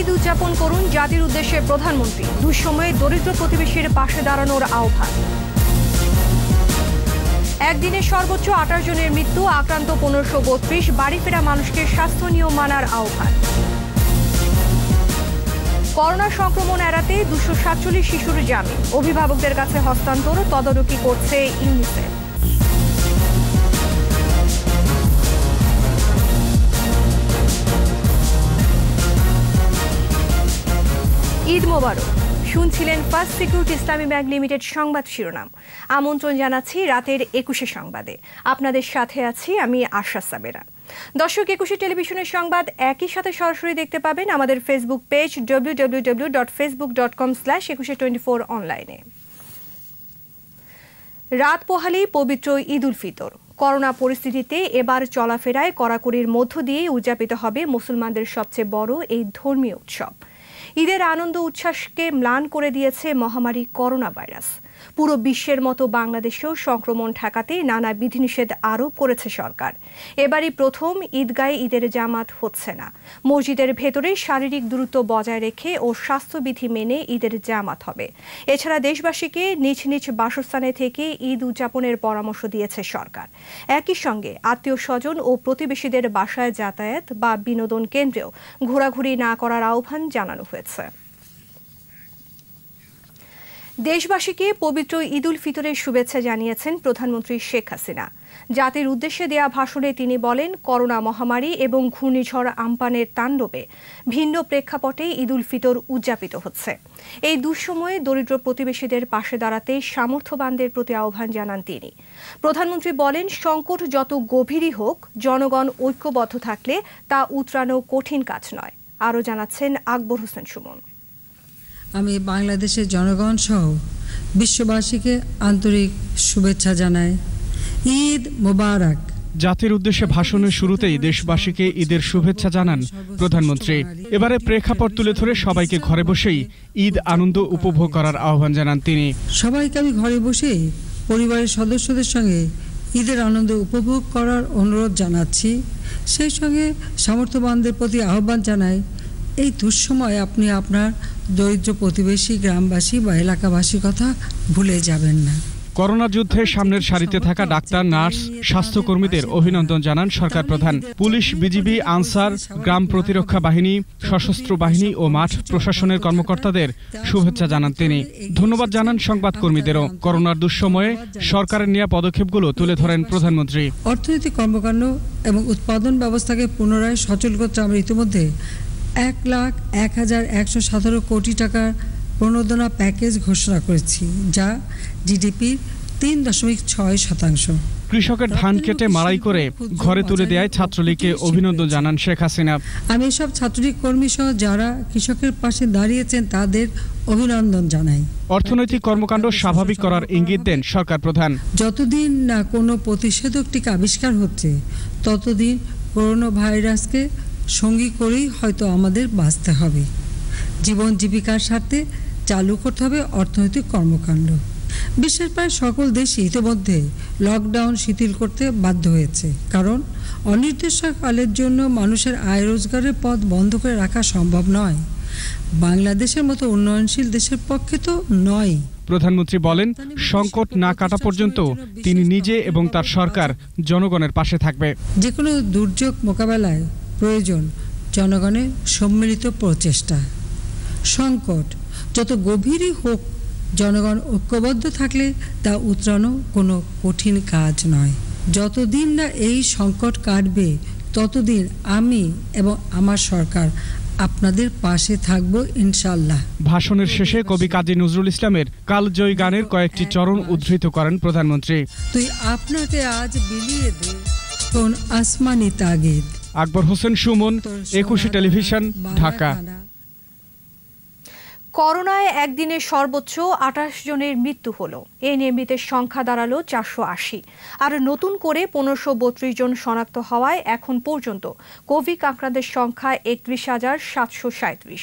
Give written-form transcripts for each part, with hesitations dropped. ঈদ উদযাপন করুন জাতির উদ্দেশ্যে প্রধানমন্ত্রী। দুঃসময়ে দরিদ্র প্রতিবেশীর পাশে দাঁড়ানোর আহ্বান। একদিনে সর্বোচ্চ 28 জনের মৃত্যু, আক্রান্ত 1532। বাড়ি ফেরা মানুষকে স্বাস্থ্য নিয়ম মানার আহ্বান। করোনা সংক্রমণ এড়াতে 247 শিশুর জামিন, অভিভাবকদের কাছে হস্তান্তর, তদারকি করছে ইউনিসেফ। ঈদ মোবারক। শুনছিলেন first security Islami bank limited সংবাদ শিরোনাম। আমন্ত্রণ জানাচ্ছি রাতের 21 সংবাদে। আপনাদের সাথে আছি আমি আশা সাবেরা। দর্শক, 21 টেলিভিশনের সংবাদ একই সাথে সরাসরি দেখতে পাবেন আমাদের ফেসবুক পেজ www.facebook.com/2124 অনলাইনে। রাত পোহালেই পবিত্র ঈদ উল ফিতর। করোনা পরিস্থিতিতে এবার চলাফেরায় কড়াকড়ির মধ্য দিয়ে উদযাপিত হবে মুসলমানদের সবচেয়ে বড় এই ধর্মীয় উৎসব। ঈদের আনন্দ উচ্ছ্বাসকে ম্লান করে দিয়েছে মহামারী করোনা ভাইরাস। পুরো বিশ্বের মতো বাংলাদেশেও সংক্রমণ ঠেকাতে নানা বিধিনিষেধ আরোপ করেছে সরকার। এবারই প্রথম ঈদগাহে ঈদের জামাত হচ্ছে না। মসজিদের ভেতরে শারীরিক দূরত্ব বজায় রেখে ও স্বাস্থ্যবিধি মেনে ঈদের জামাত হবে। এছাড়া দেশবাসীকে নিজ নিজ বাসস্থানে থেকে ঈদ উদযাপনের পরামর্শ দিয়েছে সরকার। একই সঙ্গে আত্মীয় স্বজন ও প্রতিবেশীদের বাসায় যাতায়াত বা বিনোদন কেন্দ্রেও ঘোরাঘুরি না করার আহ্বান জানানো হয়েছে। দেশবাসীকে পবিত্র ঈদ উল ফিতরের শুভেচ্ছা জানিয়েছেন প্রধানমন্ত্রী শেখ হাসিনা। জাতির উদ্দেশ্যে দেয়া ভাষণে তিনি বলেন, করোনা মহামারী এবং ঘূর্ণিঝড় আমপানের তাণ্ডবে ভিন্ন প্রেক্ষাপটে ঈদ উল ফিতর উদযাপিত হচ্ছে। এই দুঃসময়ে দরিদ্র প্রতিবেশীদের পাশে দাঁড়াতে সামর্থ্যবানদের প্রতি আহ্বান জানান তিনি। প্রধানমন্ত্রী বলেন, সংকট যত গভীরই হোক, জনগণ ঐক্যবদ্ধ থাকলে তা উতরানো কঠিন কাজ নয়। আরও জানাচ্ছেন আকবর হোসেন সুমন। আমি বাংলাদেশের জনগণ সহ বিশ্ববাসীকে আন্তরিক শুভেচ্ছা জানাই। ঈদ মোবারক। জাতির উদ্দেশ্যে ভাষণের শুরুতেই দেশবাসীকে ঈদের শুভেচ্ছা জানান প্রধানমন্ত্রী। এবারে প্রেক্ষাপট তুলে ধরে সবাইকে ঘরে বসেই ঈদ আনন্দ উপভোগ করার আহ্বান জানান তিনি। সবাইকে আমি ঘরে বসেই পরিবারের সদস্যদের সঙ্গে ঈদের আনন্দ উপভোগ করার অনুরোধ জানাচ্ছি। সেই সঙ্গে সামর্থ্যবানদের প্রতি আহ্বান জানাই, এই দুঃসময় আপনি আপনার দরিদ্র প্রতিবেশী, গ্রামবাসী বা এলাকাবাসীর কথা ভুলে যাবেন না। করোনা যুদ্ধে সামনের সারিতে থাকা ডাক্তার, নার্স, স্বাস্থ্যকর্মীদের অভিনন্দন জানান সরকার প্রধান। পুলিশ, বিজিবি, আনসার, গ্রাম প্রতিরক্ষা বাহিনী, সশস্ত্র বাহিনী ও মাঠ প্রশাসনের কর্মকর্তাদের শুভেচ্ছা জানান তিনি। ধন্যবাদ জানান সংবাদকর্মীদেরও। করোনার দুঃসময়ে সরকারের নেওয়া পদক্ষেপগুলো তুলে ধরেন প্রধানমন্ত্রী। অর্থনৈতিক কর্মকাণ্ড এবং উৎপাদন ব্যবস্থাকে পুনরায় সচল করতে আমরা ইতিমধ্যে 1,01,117 কোটি টাকার প্রণোদনা প্যাকেজ ঘোষণা করেছি, যা জিডিপির 3.6%। কৃষকের ধান কেটে মাড়াই করে ঘরে তুলে দেয় ছাত্রলীগকে অভিনন্দন জানান শেখ হাসিনা। আমি সব ছাত্রলীগ কর্মী সহ যারা কৃষকের পাশে দাঁড়িয়েছেন তাদের অভিনন্দন জানাই। অর্থনৈতিক কর্মকাণ্ড স্বাভাবিক করার ইঙ্গিত দেন সরকার প্রধান। যতদিন না কোনো প্রতিষেধক টিকা আবিষ্কার হচ্ছে, ততদিন করোনা ভাইরাসকে সঙ্গী করেই হয়তো আমাদের বাঁচতে হবে। জীবন জীবিকার স্বার্থে চালু করতে হবে অর্থনৈতিক কর্মকাণ্ড। বিশ্বের প্রায় সকল দেশই ইতিমধ্যে লকডাউন শিথিল করতে বাধ্য হয়েছে, কারণ অনির্দিষ্টকালের জন্য মানুষের আয় রোজগারের পথ বন্ধ করে রাখা সম্ভব নয়। বাংলাদেশের মতো উন্নয়নশীল দেশের পক্ষে তো নয়। প্রধানমন্ত্রী বলেন, সংকট না কাটা পর্যন্ত তিনি নিজে এবং তার সরকার জনগণের পাশে থাকবে। যে কোনো দুর্যোগ মোকাবেলায় প্রয়োজন জনগণের সম্মিলিত প্রচেষ্টা। সংকট যত গভীরই হোক, জনগণ ঐক্যবদ্ধ থাকলে তা উতরানো কোনো কঠিন কাজ নয়। যতদিন না এই সংকট কাটবে, ততদিন আমি এবং আমার সরকার আপনাদের পাশে থাকব ইনশাআল্লাহ। ভাষণের শেষে কবি কাজী নজরুল ইসলামের কালজয়ী গানের কয়েকটি চরণ উদ্ধৃত করেন প্রধানমন্ত্রী। তুই আপনাকে আজ বিলিয়ে দে কোন আসমানি তাগিদ। আকবর হোসেন সুমন, 21 টেলিভিশন, ঢাকা। করোনায় একদিনে সর্বোচ্চ 28 জনের মৃত্যু হলো। এ নিয়ে মৃতের সংখ্যা দাঁড়ালো 480। আর নতুন করে 1532 জন শনাক্ত হওয়ায় এখন পর্যন্ত কোভিড আক্রান্তের সংখ্যা 31,737।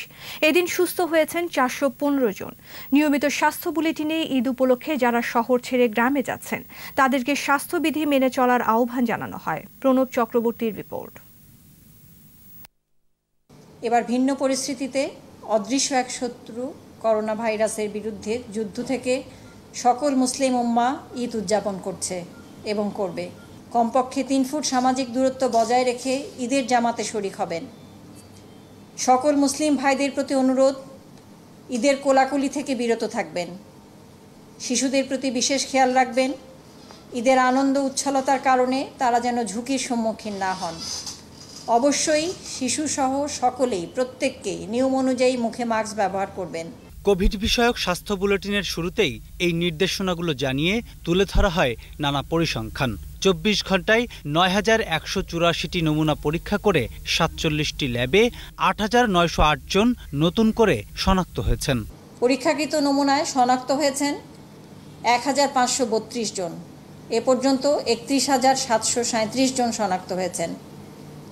এদিন সুস্থ হয়েছেন 415 জন। নিয়মিত স্বাস্থ্য বুলেটিনে ঈদ উপলক্ষে যারা শহর ছেড়ে গ্রামে যাচ্ছেন, তাদেরকে স্বাস্থ্যবিধি মেনে চলার আহ্বান জানানো হয়। প্রণব চক্রবর্তীর রিপোর্ট। এবার ভিন্ন পরিস্থিতিতে অদৃশ্য এক শত্রু করোনা ভাইরাসের বিরুদ্ধে যুদ্ধ থেকে সকল মুসলিম উম্মাহ ঈদ উদযাপন করছে এবং করবে। কমপক্ষে ৩ ফুট সামাজিক দূরত্ব বজায় রেখে ঈদের জামাতে শরিক হবেন। সকল মুসলিম ভাইদের প্রতি অনুরোধ, ঈদের কোলাকুলি থেকে বিরত থাকবেন। শিশুদের প্রতি বিশেষ খেয়াল রাখবেন। ঈদের আনন্দ উচ্ছলতার কারণে তারা যেন ঝুঁকির সম্মুখীন না হন। অবশ্যই শিশুসহ সকলেই প্রত্যেককেই নিয়ম অনুযায়ী মুখে মাস্ক ব্যবহার করবেন। কোভিড বিষয়ক স্বাস্থ্য বুলেটিনের শুরুতেই এই নির্দেশনাগুলো জানিয়ে তুলে ধরা হয় নানা পরিসংখ্যান। 24 ঘণ্টায় ৯,১৮৪টি নমুনা পরীক্ষা করে ৪৭টি ল্যাবে ৮,৯০৮ জন নতুন করে শনাক্ত হয়েছেন। পরীক্ষাকৃত নমুনায় শনাক্ত হয়েছেন ১,৫৩২ জন। এ পর্যন্ত ৩১,৭৩৭ জন শনাক্ত হয়েছেন।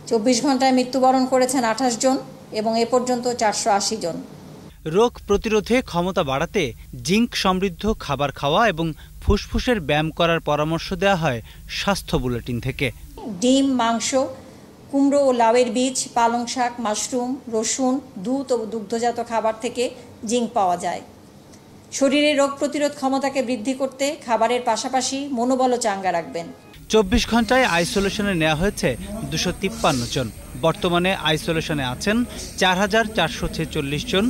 ২৪ ঘণ্টায় মৃত্যুবরণ করেছেন ২৮ জন এবং এ পর্যন্ত ৪৮০ জন। রোগ প্রতিরোধে ক্ষমতা বাড়াতে জিঙ্ক সমৃদ্ধ খাবার খাওয়া এবং ফুসফুসের ব্যায়াম করার পরামর্শ দেওয়া হয় স্বাস্থ্য বুলেটিন থেকে। ডিম, মাংস, কুমড়ো ও লাউয়ের বীজ, পালং শাক, মাশরুম, রসুন, দুধ ও দুগ্ধজাত খাবার থেকে জিঙ্ক পাওয়া যায়। শরীরে রোগ প্রতিরোধ ক্ষমতাকে বৃদ্ধি করতে খাবারের পাশাপাশি মনোবলও চাঙ্গা রাখবেন। ২৪ ঘণ্টায় আইসোলেশনে নেওয়া হয়েছে ২৫৩ জন। বর্তমানে আইসোলেশনে আছেন ৪,৪৪৬ জন।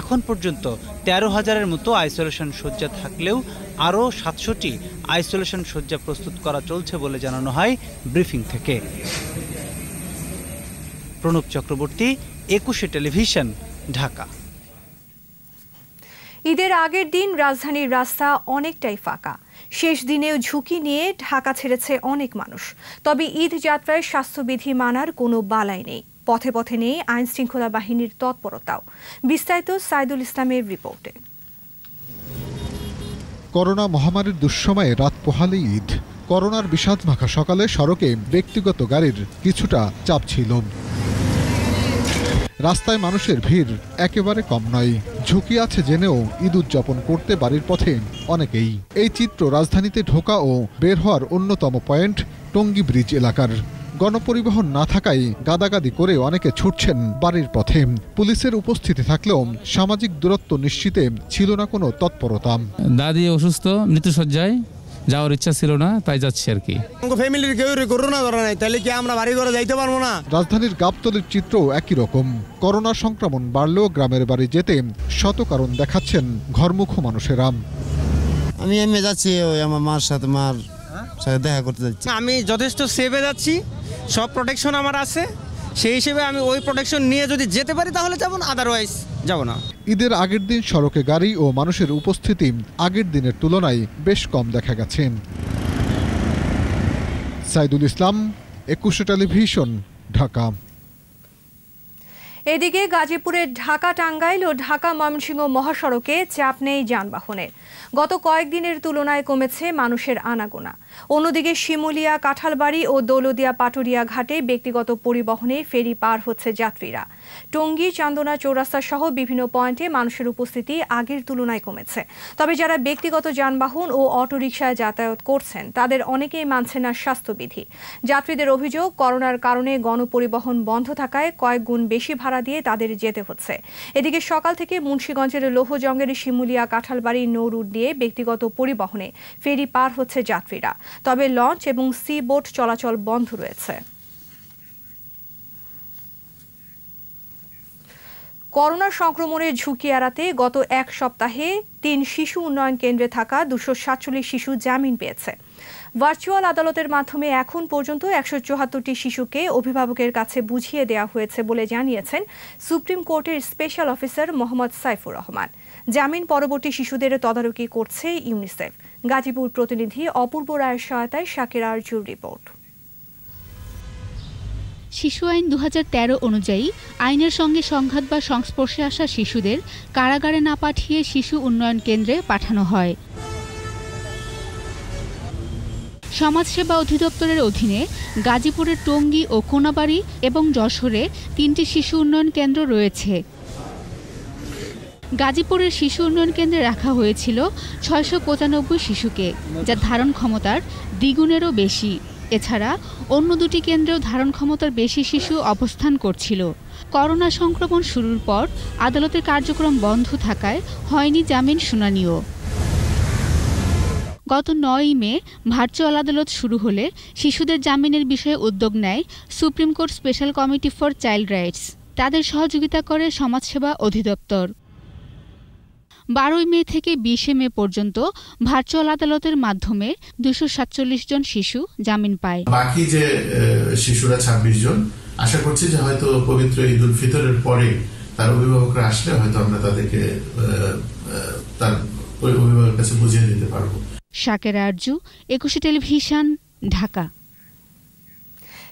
এখন পর্যন্ত ১৩,০০০-এর মতো আইসোলেশন শয্যা থাকলেও আরও ৭০০টি আইসোলেশন শয্যা প্রস্তুত করা চলছে বলে জানানো হয় ব্রিফিং থেকে। প্রণব চক্রবর্তী, একুশে টেলিভিশন, ঢাকা। ঈদের আগের দিন রাজধানীর রাস্তা অনেকটাই ফাঁকা। শেষ দিনেও ঝুঁকি নিয়ে ঢাকা ছেড়েছে অনেক মানুষ। তবে ঈদ যাত্রায় স্বাস্থ্যবিধি মানার কোনো বালাই নেই। পথে পথে নেই আইন শৃঙ্খলা বাহিনীর তৎপরতাও। বিস্তারিত সাইদুল ইসলামের রিপোর্টে। করোনা মহামারীর দুঃসময়ে রাত পোহালেই ঈদ। করোনার বিষাদ মাখা সকালে সড়কে ব্যক্তিগত গাড়ির কিছুটা চাপ ছিল। রাস্তায় মানুষের ভিড় একেবারে কম নয়। ঝুঁকি আছে জেনেও ঈদ উদযাপন করতে বাড়ির পথে অনেকেই। এই চিত্র রাজধানীতে ঢোকা ও বের হওয়ার অন্যতম পয়েন্ট টঙ্গী ব্রিজ এলাকার। গণপরিবহন না থাকায় গাদাগাদি করে অনেকে ছুটছেন বাড়ির পথে। পুলিশের উপস্থিতি থাকলেও সামাজিক দূরত্ব নিশ্চিতে ছিল না কোনো তৎপরতা। দাদি অসুস্থ, মৃত্যুসজ্জায়, যাওয়ার ইচ্ছা ছিল না, তাই যাচ্ছি আর কি। ফ্যামিলির কেউ করোনা ধরা নাই, তাহলে কি আমরা বাড়ি ঘরে যাইতে পারবো না? রাজধানীর গাবতলীর চিত্র একই রকম। করোনা সংক্রমণ বাড়লেও গ্রামের বাড়ি যেতে শত কারণ দেখাচ্ছেন ঘরমুখ মানুষেরা। আমি এমনি যাচ্ছি, ওই আমার মার সাথে দেখা করতে যাচ্ছি। আমি যথেষ্ট সেফে যাচ্ছি, সব প্রোটেকশন আমার আছে। সেই হিসেবে আমি ওই প্রোটেকশন নিয়ে যদি যেতে পারি তাহলে যাব না, আদারওয়াইজ যাব না। ঈদের আগের দিন সড়কে গাড়ি ও মানুষের উপস্থিতি আগের দিনের তুলনায় বেশ কম দেখা গেছে। সাইদুল ইসলাম, একুশে টেলিভিশন, ঢাকা। এদিকে গাজীপুরের ঢাকা টাঙ্গাইল ও ঢাকা ময়মনসিংহ মহাসড়কে চাপ নেই যানবাহনের। গত কয়েকদিনের তুলনায় কমেছে মানুষের আনাগোনা। অন্যদিকে শিমুলিয়া, কাঁঠালবাড়ি ও দৌলদিয়া পাটুরিয়া ঘাটে ব্যক্তিগত পরিবহনে ফেরি পার হচ্ছে যাত্রীরা। টঙ্গী, চান্দনা চৌরাস্তা সহ বিভিন্ন পয়েন্টে মানুষের উপস্থিতি আগের তুলনায় কমেছে। তবে যারা ব্যক্তিগত যানবাহন ও অটোরিকশায় যাতায়াত করছেন তাদের অনেকেই মানছে না স্বাস্থ্যবিধি। যাত্রীদের অভিযোগ, করোনার কারণে গণপরিবহন বন্ধ থাকায় কয়েক গুণ বেশি ভাড়া দিয়ে তাদের যেতে হচ্ছে। এদিকে সকাল থেকে মুন্সিগঞ্জের লৌহজঙ্গের শিমুলিয়া, কাঁঠালবাড়ি নৌরুট দিয়ে ব্যক্তিগত পরিবহনে ফেরি পার হচ্ছে যাত্রীরা। তবে লঞ্চ এবং সি বোট চলাচল বন্ধ রয়েছে। করোনা সংক্রমণের ঝুঁকি এড়াতে গত এক সপ্তাহে ৩ শিশু উন্নয়ন কেন্দ্রে থাকা ২৪৭ শিশু জামিন পেয়েছে। ভার্চুয়াল আদালতের মাধ্যমে এখন পর্যন্ত ১৭৪টি শিশুকে অভিভাবকের কাছে বুঝিয়ে দেওয়া হয়েছে বলে জানিয়েছেন সুপ্রিম কোর্টের স্পেশাল অফিসার মোহাম্মদ সাইফুর রহমান। জামিন পরবর্তী শিশুদের তদারকি করছে ইউনিসেফ। গাজীপুর প্রতিনিধি অপূর্ব রায়ের সহায়তায় শাকির আরজুর রিপোর্ট। শিশু আইন ২০১৩ অনুযায়ী আইনের সঙ্গে সংঘাত বা সংস্পর্শে আসা শিশুদের কারাগারে না পাঠিয়ে শিশু উন্নয়ন কেন্দ্রে পাঠানো হয়। সমাজসেবা অধিদপ্তরের অধীনে গাজীপুরের টঙ্গী ও কোনাবাড়ি এবং যশোরে ৩টি শিশু উন্নয়ন কেন্দ্র রয়েছে। গাজীপুরের শিশু উন্নয়ন কেন্দ্রে রাখা হয়েছিল ৬৯৫ শিশুকে, যা ধারণ ক্ষমতার দ্বিগুণেরও বেশি। এছাড়া অন্য 2টি কেন্দ্রেও ধারণ ক্ষমতার বেশি শিশু অবস্থান করছিল। করোনা সংক্রমণ শুরুর পর আদালতের কার্যক্রম বন্ধ থাকায় হয়নি জামিন শুনানিও। গত ৯ মে ভার্চুয়াল আদালত শুরু হলে শিশুদের জামিনের বিষয়ে উদ্যোগ নেয় supreme court special committee for child rights. তাদের সহযোগিতা করে সমাজসেবা অধিদপ্তর। ১২ মে থেকে ২০ মে পর্যন্ত ভার্চুয়াল আদালতের মাধ্যমে ২৪৭ জন শিশু জামিন পায়। বাকি যে শিশুরা ২৬ জন, আশা করছি যে হয়তো পবিত্র ঈদ উল ফিতরের পরে তার অভিভাবকরা আসলে হয়তো আমরা তাদেরকে তার অভিভাবকের কাছে বুঝিয়ে দিতে পারবো। শাকেরা আরজু, একুশে টেলিভিশন, ঢাকা।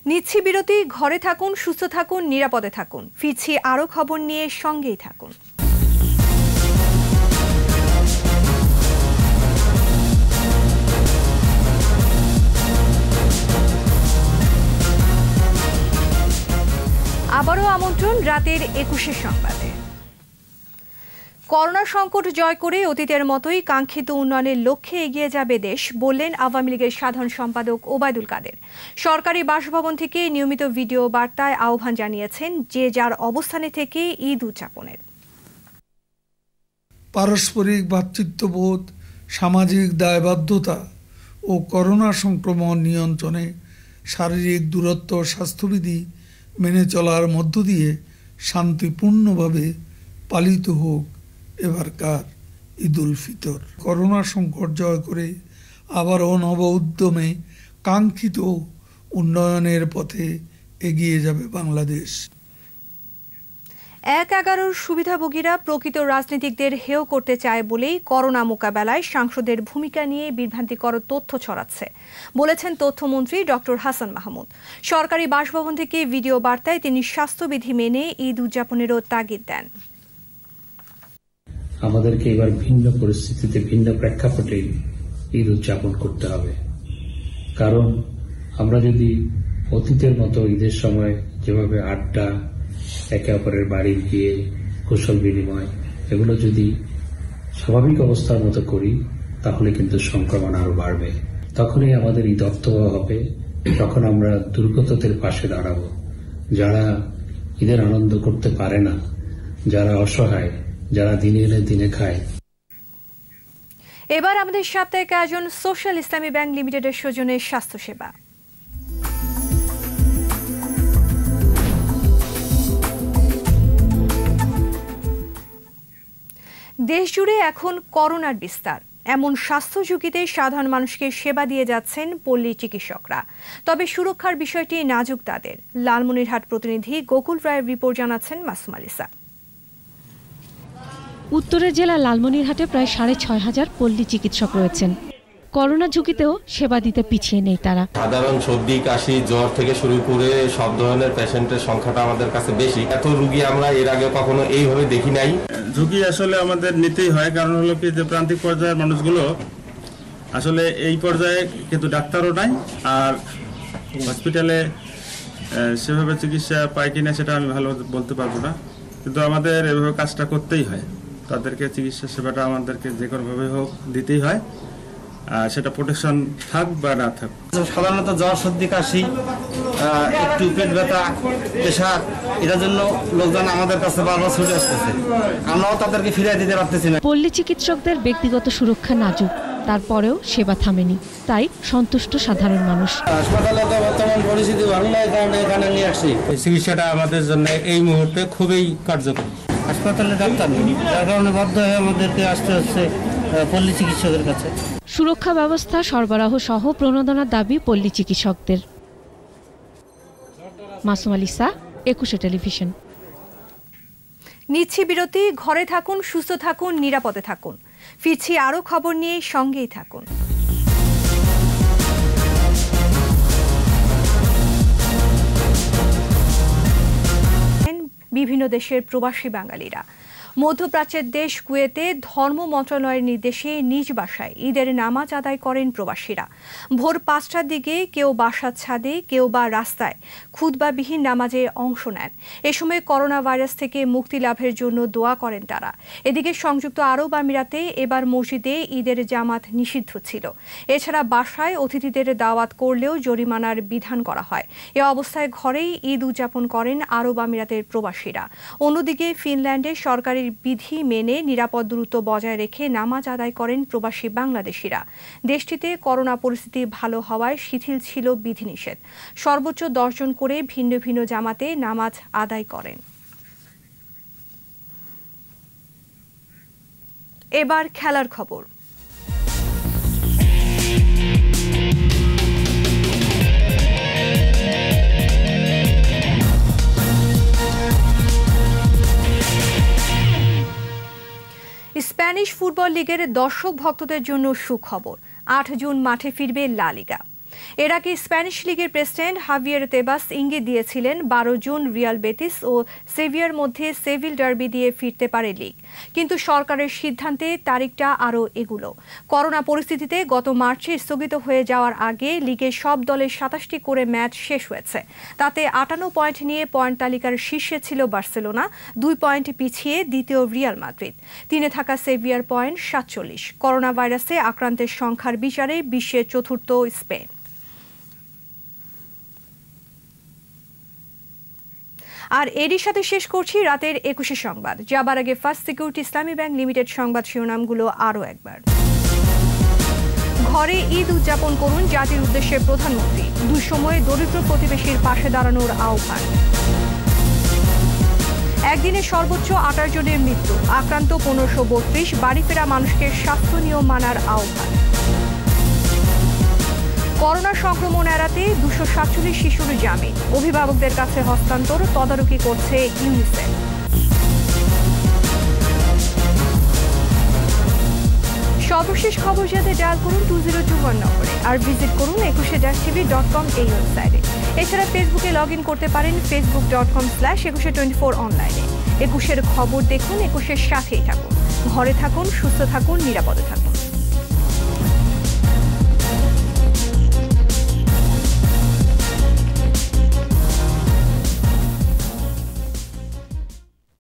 নিচ্ছি বিরতি, ঘরে থাকুন, সুস্থ থাকুন, নিরাপদে থাকুন। ফিরছি আরও খবর নিয়ে, সঙ্গেই থাকুন। আবারও আমন্ত্রণ রাতের ২১ সংবাদে। করোনা সংকট জয় করে অতীতের মতোই কাঙ্ক্ষিত উন্নয়নের লক্ষ্যে এগিয়ে যাবে দেশ, বললেন আওয়ামী লীগের সাধারণ সম্পাদক ওবায়দুল কাদের। সরকারি বাসভবন থেকে নিয়মিত ভিডিও বার্তায় আহ্বান জানিয়েছেন যে যার অবস্থানে থেকে ঈদ উদযাপনের। পারস্পরিক ভ্রাতৃত্ববোধ, সামাজিক দায়বদ্ধতা ও করোনা সংক্রমণ নিয়ন্ত্রণে শারীরিক দূরত্ব, স্বাস্থ্যবিধি মেনে চলার মধ্য দিয়ে শান্তিপূর্ণভাবে পালিত হোক এবারকার ঈদ উল ফিতর। করোনা সংকট জয় করে আবারও নব উদ্যমে কাঙ্ক্ষিত উন্নয়নের পথে এগিয়ে যাবে বাংলাদেশ। ১/১১ সুবিধাভোগীরা প্রকৃত রাজনীতিকদের হেয় করতে চায় বলেই করোনা মোকাবেলায় সাংসদের ভূমিকা নিয়ে বিভ্রান্তিকর তথ্য ছড়াচ্ছে বলেছেন তথ্যমন্ত্রী ডক্টর হাসান মাহমুদ। সরকারি বাসভবন থেকে ভিডিও বার্তায় তিনি স্বাস্থ্যবিধি মেনে ঈদ উদযাপনেরও তাগিদ দেন। আমাদেরকে এবার ভিন্ন পরিস্থিতিতে, ভিন্ন প্রেক্ষাপটে ঈদ উদযাপন করতে হবে, কারণ আমরা যদি অতীতের মতো ঈদের সময় যেভাবে আড্ডা, একে অপরের বাড়ি গিয়ে কুশল বিনিময়, এগুলো যদি স্বাভাবিক অবস্থার মতো করি তাহলে কিন্তু সংক্রমণ আরো বাড়বে। তখনই আমাদের ঈদ অর্থবহ হবে, তখন আমরা দুর্গতদের পাশে দাঁড়াবো, যারা ঈদের আনন্দ করতে পারে না, যারা অসহায়, যারা দিনে এনে দিনে খায়। এবার আমাদের সাপ্তাহিক আয়োজন সোশ্যাল ইসলামী ব্যাংক লিমিটেডের সৌজন্যে স্বাস্থ্যসেবা। দেশজুড়ে এখন করোনার বিস্তার, এমন স্বাস্থ্য ঝুঁকিতে সাধারণ মানুষকে সেবা দিয়ে যাচ্ছেন পল্লী চিকিৎসকরা। তবে সুরক্ষার বিষয়টি নাজুক তাদের। লালমনিরহাট প্রতিনিধি গোকুল রায়ের রিপোর্ট জানাচ্ছেন মাসুম আলিসা। উত্তরের জেলা লালমনিরহাটে প্রায় ৬,৫০০ পল্লী চিকিৎসক রয়েছেন। করোনা ঝুঁকিতেও সেবা দিতে পিছিয়ে নেই তারা। সাধারণ সর্দি, কাশি, জ্বর থেকে শুরু করে সব ধরনের পেশেন্টের সংখ্যাটা আমাদের কাছে বেশি। এত রোগী আমরা এর আগে কখনো এইভাবে দেখি নাই। ঝুঁকি আসলে আমাদের নিতেই হয়, কারণ হলো কি যে প্রান্তিক পর্যায়ের মানুষগুলো আসলে এই পর্যায়ে কিন্তু ডাক্তারও নাই, আর হসপিটালে সেভাবে চিকিৎসা পায় কিনা সেটা আমি ভালো বলতে পারবো না, কিন্তু আমাদের এভাবে কাজটা করতেই হয়। তাদেরকে চিকিৎসা সেবাটা আমাদেরকে যে কোনোভাবে হোক দিতেই হয়, সেটা প্রোটেকশন থাক বা না থাক। সাধারণত জ্বর, সর্দি, কাশি, একটু পেট ব্যথা, প্রেশার, এটার জন্য লোকজন আমাদের কাছে বারবার ছুটে আসতেছে, আমরাও তাদেরকে ফিরিয়ে দিতে পারতেছি না। পল্লী চিকিৎসকদের ব্যক্তিগত সুরক্ষা নাজুক, তারপরেও সেবা থামেনি, তাই সন্তুষ্ট সাধারণ মানুষ। হাসপাতালে তো বর্তমান পরিস্থিতি ভালো নয়, কারণ এখানে নিয়ে আসি চিকিৎসাটা আমাদের জন্য এই মুহূর্তে খুবই কার্যকর। হাসপাতালে ডাক্তার নেই, যার কারণে বাধ্য হয়ে আমাদেরকে আসতে হচ্ছে পল্লী চিকিৎসকদের কাছে। সুরক্ষা ব্যবস্থা, সরবরাহ সহ প্রণোদনার দাবি পল্লী চিকিৎসকদের। মাসুম আলিসা, একুশে টেলিভিশন। নিচ্ছি বিরতি, ঘরে থাকুন, সুস্থ থাকুন, নিরাপদে থাকুন। ফিরছি আরও খবর নিয়ে, সঙ্গেই থাকুন। বিভিন্ন দেশের প্রবাসী বাঙালিরা মধ্যপ্রাচ্যের দেশ কুয়েতে ধর্ম মন্ত্রণালয়ের নির্দেশে নিজ বাসায় ঈদের নামাজ আদায় করেন প্রবাসীরা। ভোর ৫টার দিকে কেউ বাসার ছাদে, কেউ বা রাস্তায় খুতবাবিহীন নামাজে অংশ নেন। এ সময় করোনা ভাইরাস থেকে মুক্তি লাভের জন্য দোয়া করেন তারা। এদিকে সংযুক্ত আরব আমিরাতে এবার মসজিদে ঈদের জামাত নিষিদ্ধ ছিল। এছাড়া বাসায় অতিথিদের দাওয়াত করলেও জরিমানার বিধান করা হয়। এ অবস্থায় ঘরেই ঈদ উদযাপন করেন আরব আমিরাতের প্রবাসীরা। অন্যদিকে ফিনল্যান্ডে সরকারের বিধি মেনে নিরাপদ দূরত্ব বজায় রেখে নামাজ আদায় করেন প্রবাসী বাংলাদেশিরা। দেশটিতে করোনা পরিস্থিতি ভালো হওয়ায় শিথিল ছিল বিধিনিষেধ। সর্বোচ্চ ১০ জন করে ভিন্ন ভিন্ন জামাতে নামাজ আদায় করেন। এবার খেলার খবর। স্প্যানিশ ফুটবল লীগের দর্শক ভক্তদের জন্য সুখবর, ৮ জুন মাঠে ফিরবে লা লিগা। এর আগে স্প্যানিশ লীগের প্রেসিডেন্ট হাভিয়ের তেবাস ইঙ্গিত দিয়েছিলেন ১২ জুন রিয়াল বেটিস ও সেভিয়ার মধ্যে সেভিল ডার্বি দিয়ে ফিরতে পারে লীগ, কিন্তু সরকারের সিদ্ধান্তে তারিখটা আরও এগুলো। করোনা পরিস্থিতিতে গত মার্চে স্থগিত হয়ে যাওয়ার আগে লীগের সব দলের ২৭টি করে ম্যাচ শেষ হয়েছে। তাতে ৫৮ পয়েন্ট নিয়ে পয়েন্ট তালিকার শীর্ষে ছিল বার্সেলোনা, ২ পয়েন্ট পিছিয়ে দ্বিতীয় রিয়াল মাদ্রিদ, ৩-এ থাকা সেভিয়ার পয়েন্ট ৪৭। করোনা ভাইরাসে আক্রান্তের সংখ্যার বিচারে বিশ্বের চতুর্থ স্পেন। আর এরই সাথে শেষ করছি রাতের ২১শে সংবাদ। যাবার আগে first security Islami bank limited সংবাদ শিরোনামগুলো আরও একবার। ঘরে ঈদ উদযাপন করুন জাতির উদ্দেশ্যে প্রধানমন্ত্রী, দুঃসময়ে দরিদ্র প্রতিবেশীর পাশে দাঁড়ানোর আহ্বান। একদিনে সর্বোচ্চ ২৮ জনের মৃত্যু, আক্রান্ত ১৫৩২, বাড়ি ফেরা মানুষকে স্বাস্থ্য নিয়ম মানার আহ্বান। করোনা সংক্রমণ এড়াতে ২৪৭ শিশুর জামিন, অভিভাবকদের কাছে হস্তান্তর, তদারকি করছে ইউনিসেফ। সর্বশেষ খবর জানতে ডায়াল করুন 2021 নম্বরে, আর ভিজিট করুন 21-tv.com এই ওয়েবসাইটে। এছাড়া ফেসবুকে লগ ইন করতে পারেন facebook.com/2124 অনলাইনে। 21-এর খবর দেখুন, 21-এর সাথেই থাকুন। ঘরে থাকুন, সুস্থ থাকুন, নিরাপদে থাকুন।